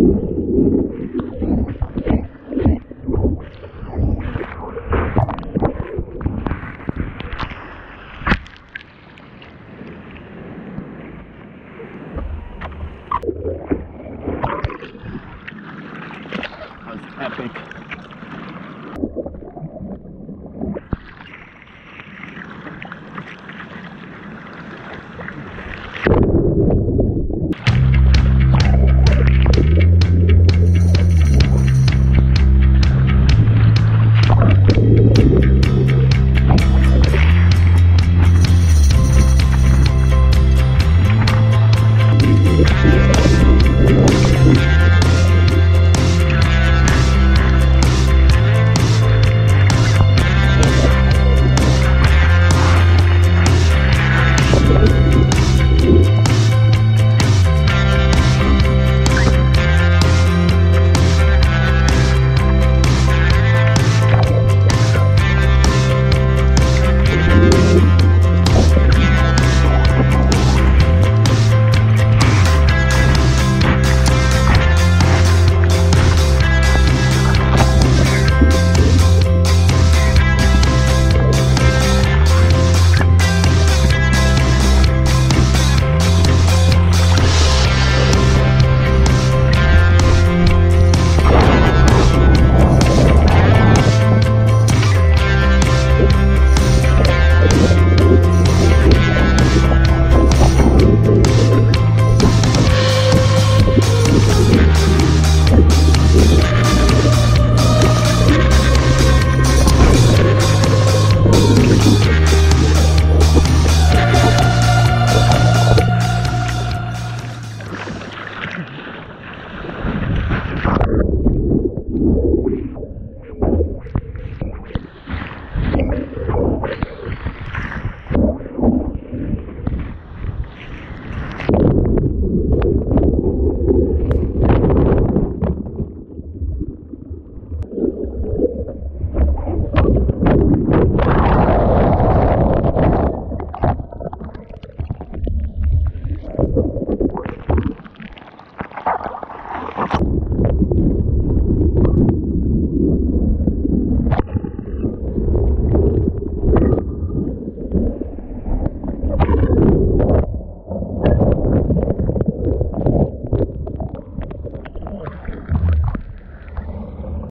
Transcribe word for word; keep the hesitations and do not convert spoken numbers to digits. That was epic.